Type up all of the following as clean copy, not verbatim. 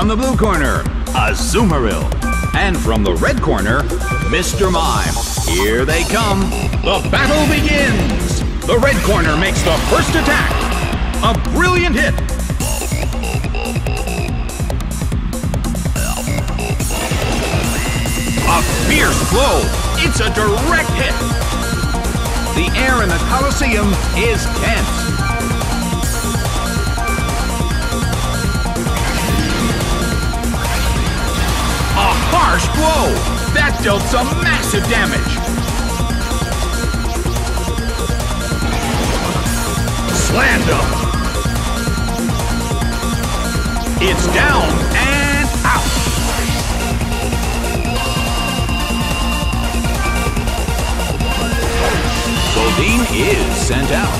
From the blue corner, Azumarill. And from the red corner, Mr. Mime. Here they come. The battle begins. The red corner makes the first attack. A brilliant hit. A fierce blow. It's a direct hit. The air in the Coliseum is tense. Harsh blow! That dealt some massive damage! Slammed him! It's down and out! Goldeen is sent out.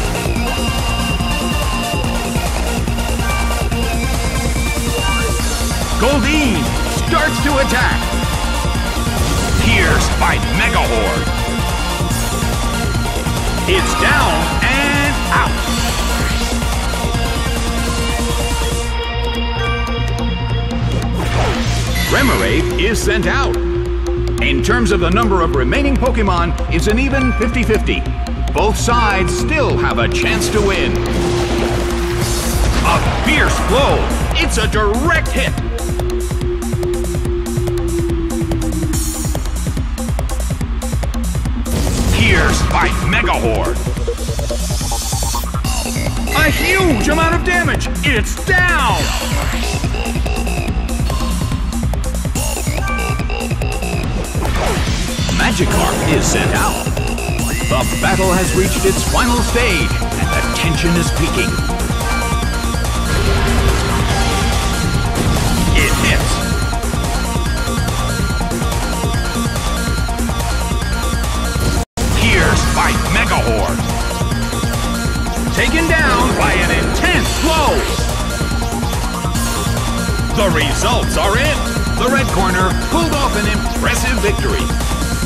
Goldeen starts to attack! Pierced by Mega Horde. It's down and out. Remoraid is sent out. In terms of the number of remaining Pokémon, it's an even 50-50. Both sides still have a chance to win. A fierce blow. It's a direct hit. By Mega Horde. A huge amount of damage. It's down. Magikarp is sent out. The battle has reached its final stage, and the tension is peaking. It hits. Mega Horde. Taken down by an intense blow. The results are in. The red corner pulled off an impressive victory.